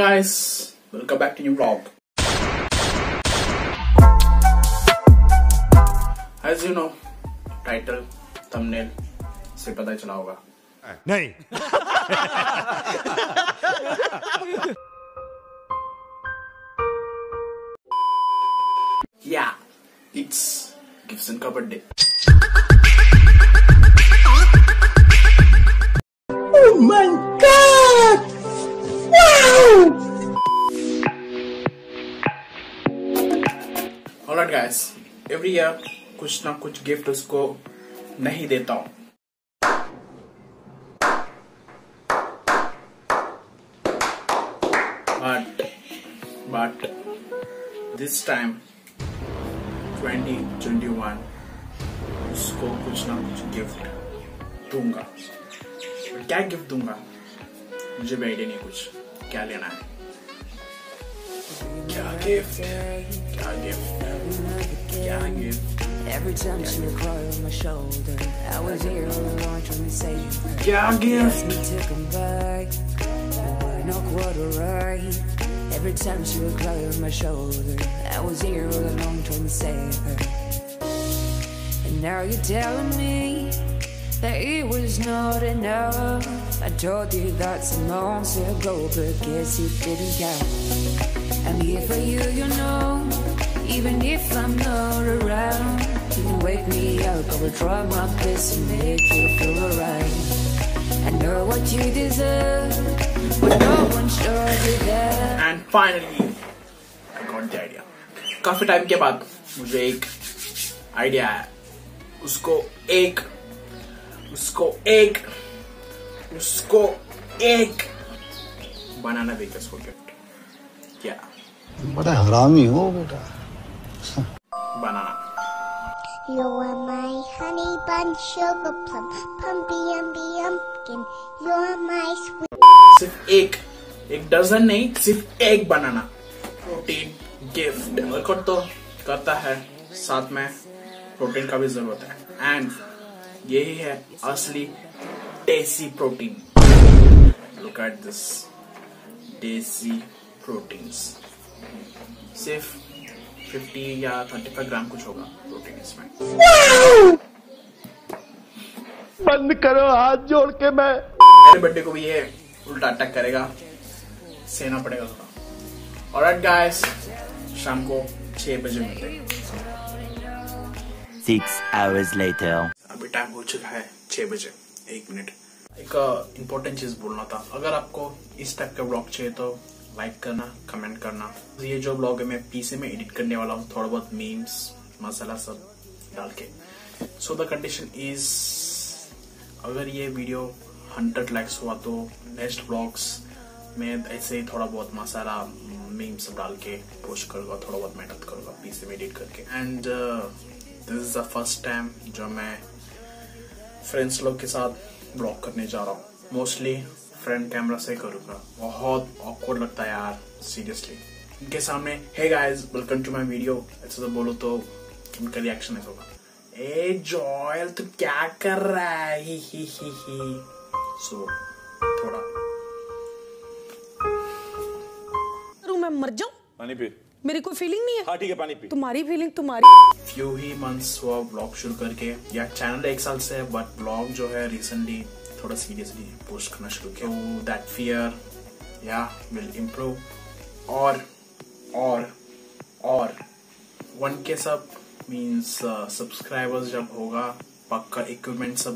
guys, welcome back to new vlog. As you know, title, thumbnail, से पता चला होगा. नहीं. Yeah, it's Gibson का birthday. Oh my God! Wow! Alright guys, every year कुछ ना कुछ गिफ्ट उसको नहीं देता हूँ. But this time 2021 उसको कुछ ना कुछ गिफ्ट दूंगा. क्या गिफ्ट दूंगा मुझे भी आइडिया नहीं, कुछ क्या लेना है, क्या गिफ्ट, क्या गिफ्ट, क्या गिफ्ट, क्या gift. Every time she would cry on my shoulder, I was here all along trying to save her. And now you're telling me that it was not enough. I told you that some months ago, but guess it didn't count. I'm here for you, you know, even if I'm not around. You can wake me up, I will try my best to make you feel alright. I know what you deserve. And finally, I got the idea. काफी time के बाद मुझे एक idea आया. उसको एक बनाना देगा उसको गिफ्ट. क्या बड़ा हरामी हो बेटा. बनाना. You are my honey bun sugar plum, pumpy umby umpkin. You are my sweet. सिर्फ एक डजन नहीं, सिर्फ एक बनाना. प्रोटीन गिफ्ट वर्कआउट तो करता है, साथ में प्रोटीन का भी जरूरत है. एंड यही है असली देसी protein. Look at this desi proteins. सिर्फ 50 या 35 ग्राम कुछ होगा प्रोटीन इसमें. बंद करो हाथ जोड़ के. मैं मेरे बर्थडे को भी ये उल्टा अटैक करेगा, सहना पड़ेगा थोड़ा. ऑलराइट गाइस, शाम को 6 बजे मिलते हैं. 6 hours later. अभी टाइम हो चुका है 6 बजे. 1 मिनट, एक इम्पोर्टेंट चीज बोलना था. अगर आपको इस टाइप का ब्लॉग चाहिए तो लाइक करना, कमेंट करना. ये जो ब्लॉग है मैं पीसी में एडिट करने वाला हूँ, थोड़ा बहुत मीम्स मसाला सब डाल के. सो द कंडीशन इज, अगर ये वीडियो 100 लाइक्स हुआ तो नेक्स्ट ब्लॉग्स में ऐसे ही थोड़ा बहुत मसाला मीम्स डाल के पोस्ट करूँगा, थोड़ा बहुत मेहनत करूँगा पीसी में एडिट करके. And this is the first time जो मैं फ्रेंड्स लोग के साथ ब्लॉग करने जा रहा हूँ. मोस्टली फ्रंट कैमरा से करूँगा. बहुत ऑकवर्ड लगता है यार सीरियसली उनके सामने. Hey guys, welcome to my video ऐसे बोलो तो उनका रिएक्शन ऐसा होगा, ए जॉयल तू क्या कर रहा है, ही ही ही ही. So, थोड़ा मैं मर जाऊं. पानी पी. मेरी कोई फीलिंग नहीं है. हाँ ठीक है, पानी पी. तुम्हारी फीलिंग तुम्हारी. फ्यू ही मंथ्स हुआ ब्लॉग शुरू करके. या चैनल 1 साल से है, बट ब्लॉग जो है रिसेंटली थोड़ा सीरियसली पोस्ट करना शुरू किया. तो दैट फियर या विल इम्प्रूव. और 1K सब मीन्स सब्सक्राइबर्स जब होगा, पक्का इक्विपमेंट सब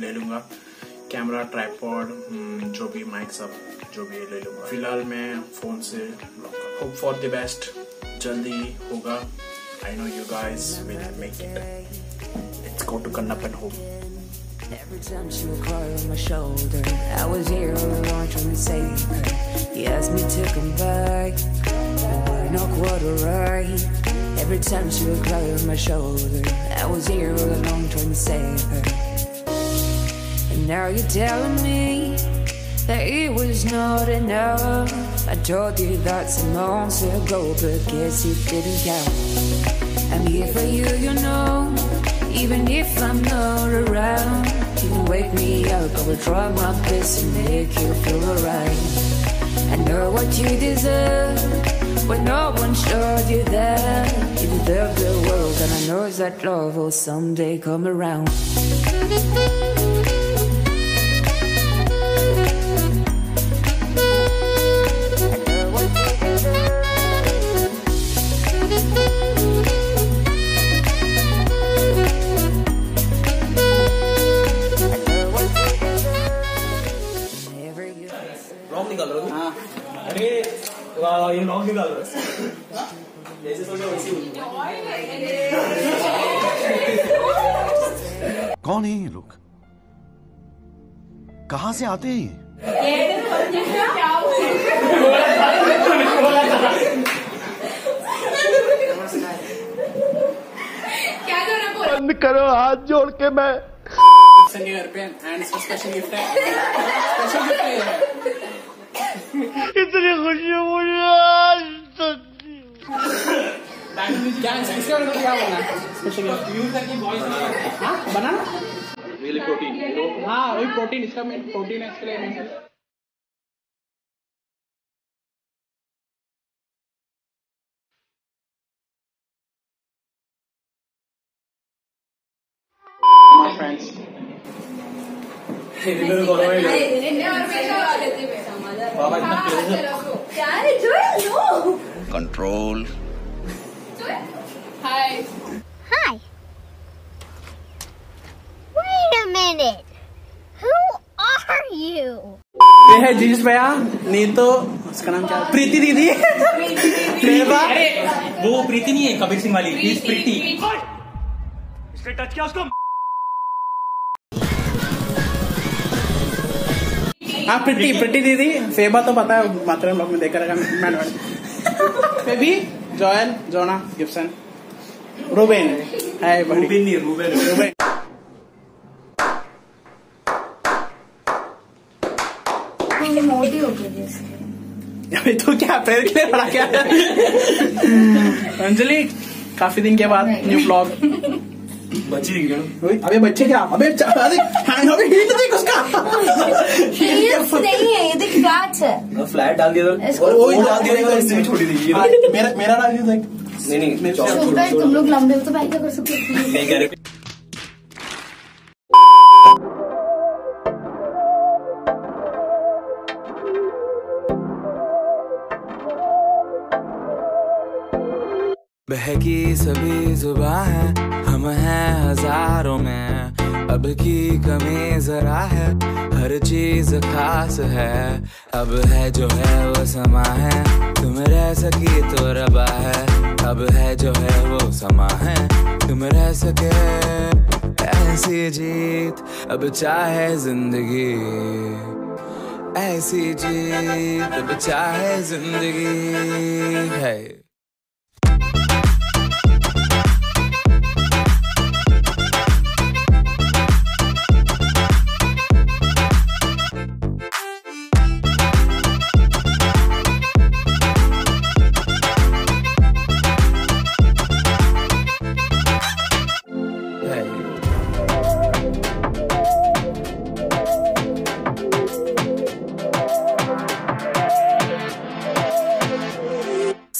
ले लूंगा. कैमरा, ट्राइपॉड, जो भी माइक सब जो भी ले लूंगा. फिलहाल मैं फोन से ब्लॉग कर. होप फॉर द बेस्ट, जल्दी होगा. I know you guys will make it. Let's go to Kannappan home. Every time she would cry on my shoulder, I was here all along trying to save her. And now you're telling me that it was not enough. I told you that some months ago, but guess it didn't count. I'm here for you, you know, even if I'm not around. You can wake me up, I will try my best to make you feel alright. I know what you deserve, but no one showed you that. You deserve the world, and I know that love will someday come around. You know, you know. कौन है ये लोग? कहाँ से आते हैं? बंद करो हाथ जोड़ के मैं इतनी खुशी मुझे आज तक Control. Hi. Hi. Wait a minute. Who are you? ये है जीस भैया, नहीं तो उसका नाम क्या है? प्रीति दीदी। अरे वो प्रीति नहीं है कबीर सिंह वाली, इस प्रीति। इसने टच किया उसको। हाँ प्रीति, प्रीति दीदी फेबा तो पता है, मात्र ब्लॉग में देखा रहेगा मैंने। Baby Joel, Jona, Gibson, Ruben, hi बड़ी। रूबेन नहीं, रूबेन, रूबेन। ये मोटी हो गई जैसे। अबे तो क्या पैर के लिए पड़ा क्या? अंजलि, काफी दिन के बाद न्यू ब्लॉग। बच्चे अबे बच्चे क्या अबे हिंट देख उसका नहीं है ये देख गाछ है फ्लैट डाल दिया मेरा डाल दिया नहीं तुम लोग लंबे तो भाई क्या कर सकते हो बहकी सभी जुबां है हम हैं हजारों में अब की कमी जरा है हर चीज खास है अब है जो है वो समा है तुम रह सकी तो रबा है अब है जो है वो समा है तुम रह सके ऐसी जीत अब चाहे जिंदगी ऐसी जीत अब चाहे जिंदगी है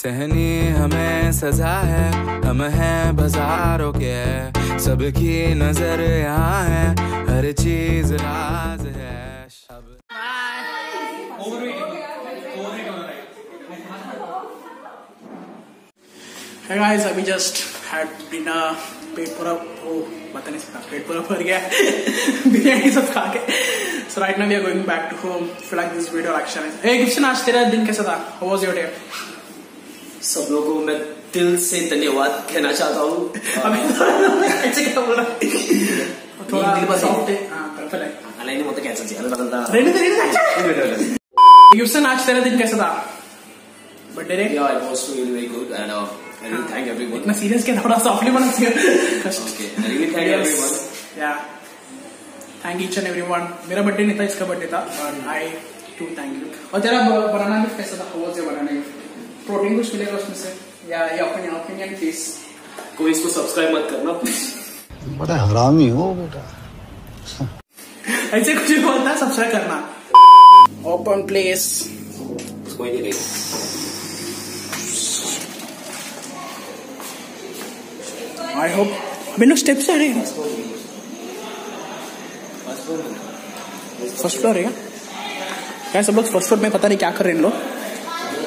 सहनी हमें सजा है हम हैं बाजारों के सबकी नजर यहाँ है हर चीज राज है Hey guys, अभी just had dinner पेट पूरा पता नहीं सकता पेट पूरा भर गया बिरयानी सब खा के So right now we are going back to home. If you like this video, like share. Hey Gibson, आज तेरा दिन कैसा था? How was your day? सब लोगों को मैं दिल से धन्यवाद कहना चाहता हूँ गिब्सन आज तेरा दिन कैसा था इतना सीरियस क्या थोड़ा सॉफ्टली बना थैंक ईच एंड एवरीवन मेरा बर्थडे नहीं था इसका बर्थडे था आई टू थैंक यू और तेरा बनाना गिफ्ट कैसा था वो से बनाना गिफ्ट प्रोटीन कुछ मिलेगा उसमें से या अपने ओपिनियन प्लीज कोई इसको सब्सक्राइब मत करना प्लीज बड़ा हरामी हो बेटा ऐसे कुछ बोलता सब्सक्राइब करना ओपन प्लेस कोई नहीं रहेगा। आई होप अभी लोग स्टेप्स आ रहे हैं। फर्स्ट फ्लोर है क्या? सब लोग फर्स्ट फ्लोर में पता नहीं क्या कर रहे हैं लोग।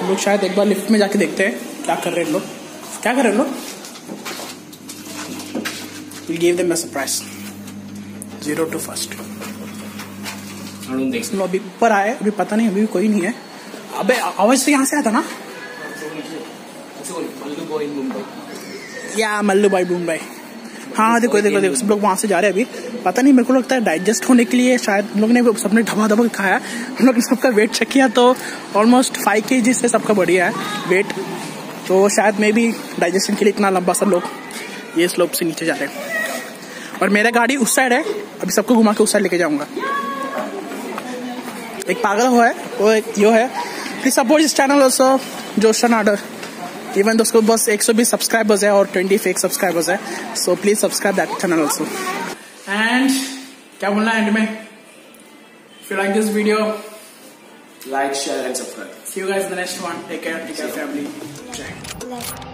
हम लोग शायद एक बार लिफ्ट में जाके देखते हैं क्या कर रहे हैं लोग। क्या कर रहे हैं लोग? We give them a surprise. 0 to 1st। अभी ऊपर आए, अभी पता नहीं, अभी कोई नहीं है। अबे आवाज तो यहाँ से आता ना। या मल्लू भाई मुंबई। हाँ देखो देखो देखो, सब लोग वहाँ से जा रहे हैं। अभी पता नहीं, मेरे को लगता है डाइजेस्ट होने के लिए शायद हम लोग ने सबने धमा धमा खाया। हम लोग ने सबका वेट चेक किया तो ऑलमोस्ट 5 kg से सबका बढ़िया है वेट। तो शायद मे भी डाइजेशन के लिए इतना लंबा सा लोग ये स्लोप से नीचे जा रहे हैं। और मेरा गाड़ी उस साइड है, अभी सबको घुमा के उस साइड लेके जाऊँगा। एक पागल हुआ है वो, एक यो है। Please support this channel also जोशन आर्डर। इवन दोस्तों बस 120 सब्सक्राइबर्स है और 20 फेक सब्सक्राइबर्स है। So please subscribe that channel also. And क्या बोलना है एंड में? If you like this video, like share and subscribe. See you guys in the next one. Take care, take care family.